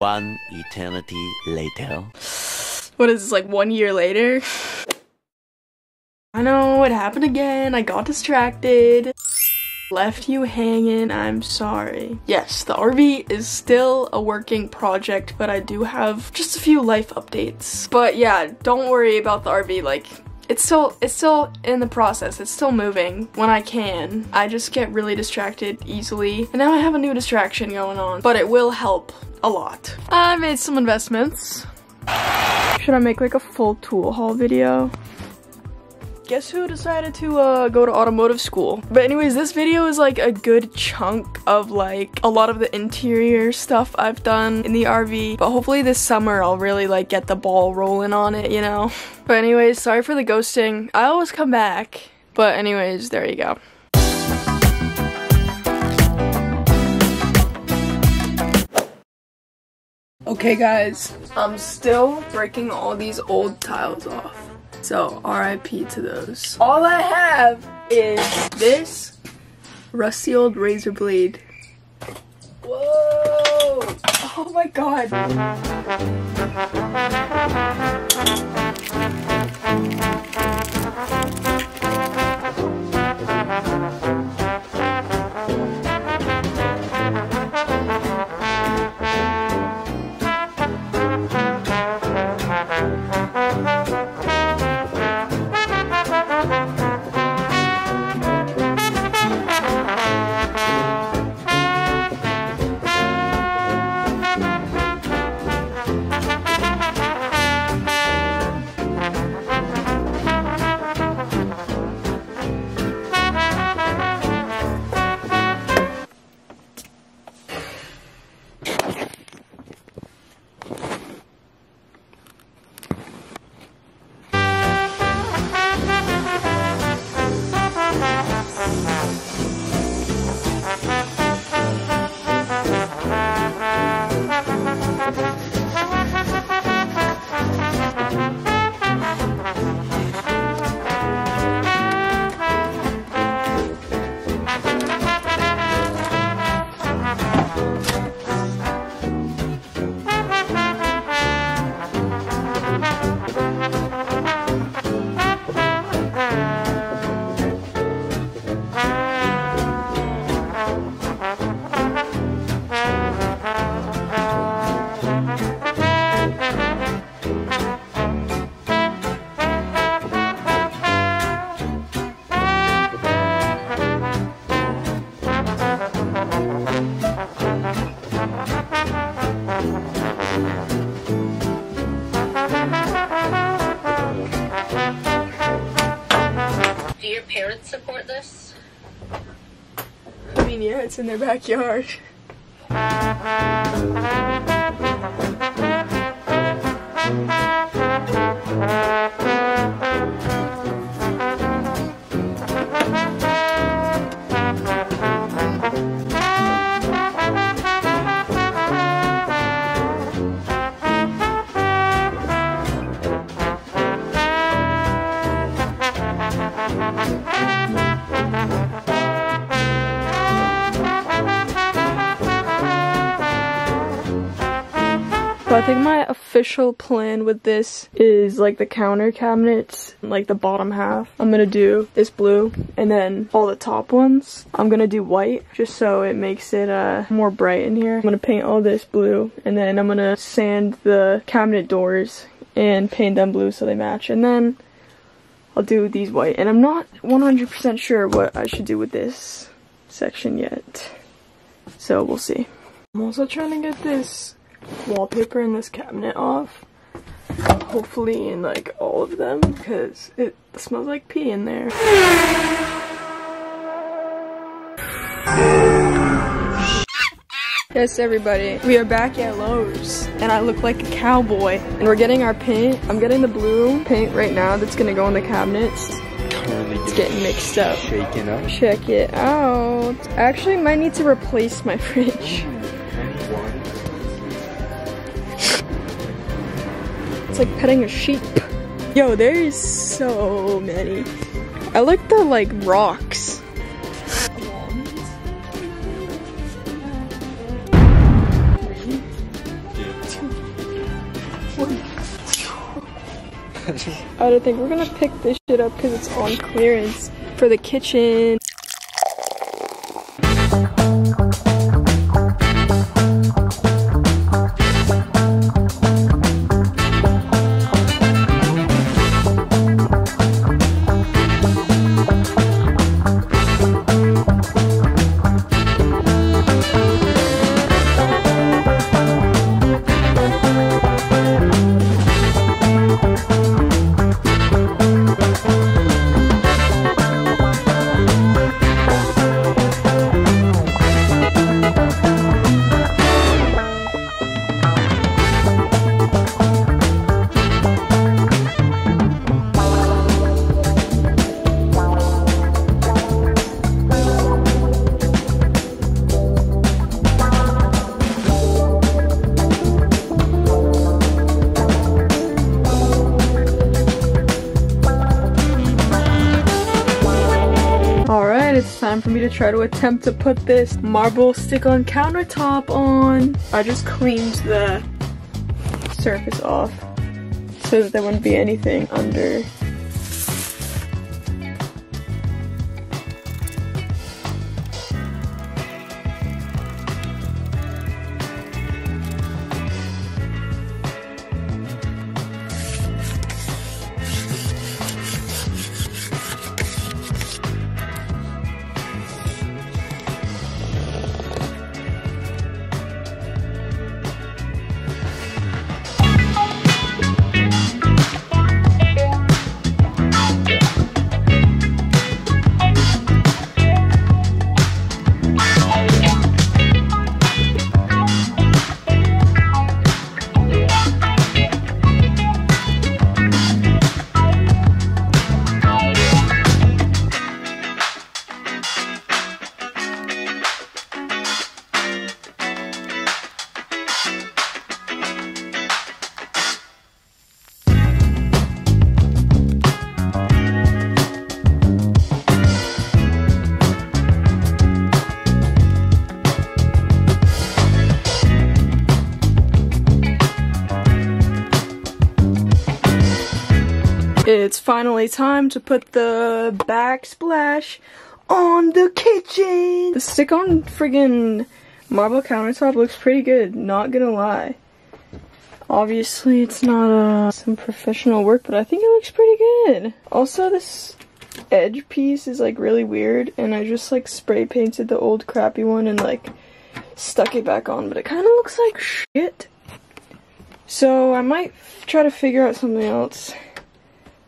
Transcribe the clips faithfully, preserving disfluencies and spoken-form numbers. One eternity later. What is this, like one year later? I know, it happened again. I got distracted. Left you hanging, I'm sorry. Yes, the R V is still a working project, but I do have just a few life updates. But yeah, don't worry about the R V, like, It's still, it's still in the process, it's still moving when I can. I just get really distracted easily, and now I have a new distraction going on, but it will help a lot. I made some investments. Should I make like a full tool haul video? Guess who decided to uh, go to automotive school? But anyways, this video is like a good chunk of like a lot of the interior stuff I've done in the R V, but hopefully this summer I'll really like get the ball rolling on it, you know? But anyways, sorry for the ghosting. I always come back. But anyways, there you go. Okay guys, I'm still breaking all these old tiles off. So, R I P to those. All I have is this rusty old razor blade. Whoa! Oh my god! Parents support this? I mean, yeah, it's in their backyard. So I think my official plan with this is like the counter cabinets, like the bottom half. I'm gonna do this blue, and then all the top ones, I'm gonna do white, just so it makes it uh, more bright in here. I'm gonna paint all this blue, and then I'm gonna sand the cabinet doors and paint them blue so they match, and then I'll do these white. And I'm not one hundred percent sure what I should do with this section yet, so we'll see. I'm also trying to get this wallpaper in this cabinet off, hopefully in like all of them, because it smells like pee in there. Yes, everybody, we are back at Lowe's, and I look like a cowboy, and we're getting our paint. I'm getting the blue paint right now that's gonna go in the cabinets. It's getting mixed up. Shaking up. Check it out. I actually might need to replace my fridge. Like petting a sheep. Yo, there's so many. I like the like rocks. I don't think we're gonna pick this shit up because it's on clearance for the kitchen. It's time for me to try to attempt to put this marble stick-on countertop on. I just cleaned the surface off so that there wouldn't be anything under. It's finally time to put the backsplash on the kitchen! The stick-on friggin' marble countertop looks pretty good, not gonna lie. Obviously it's not uh, some professional work, but I think it looks pretty good. Also, this edge piece is like really weird, and I just like spray painted the old crappy one and like stuck it back on, but it kinda looks like shit. So I might try to figure out something else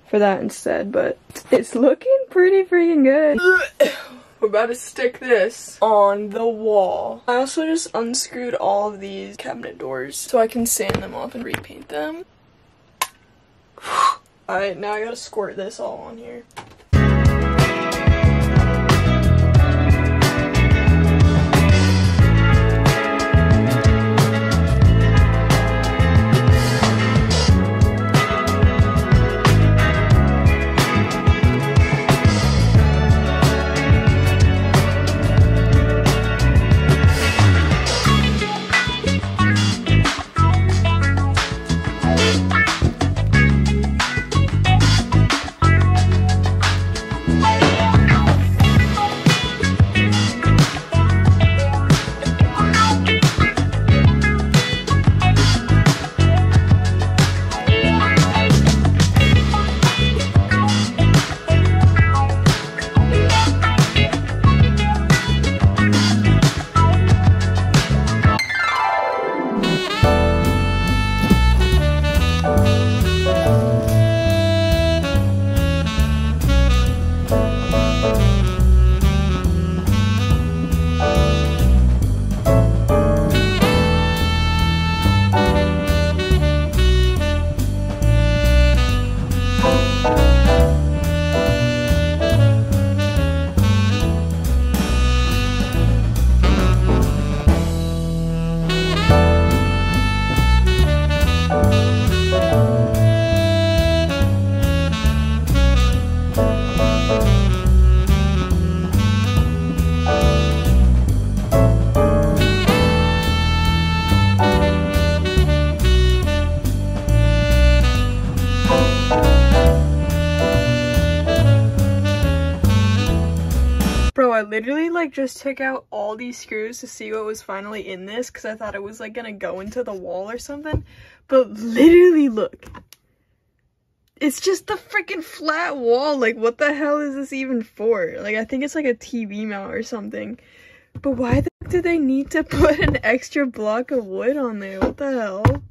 for that instead, but it's looking pretty freaking good. We're about to stick this on the wall. I also just unscrewed all of these cabinet doors so I can sand them off and repaint them. Alright, now I gotta squirt this all on here. literally like just took out all these screws to see what was finally in this because I thought it was like gonna go into the wall or something, but literally look, it's just the freaking flat wall. Like, what the hell is this even for? Like, I think it's like a T V mount or something, but why the fuck did they need to put an extra block of wood on there? What the hell?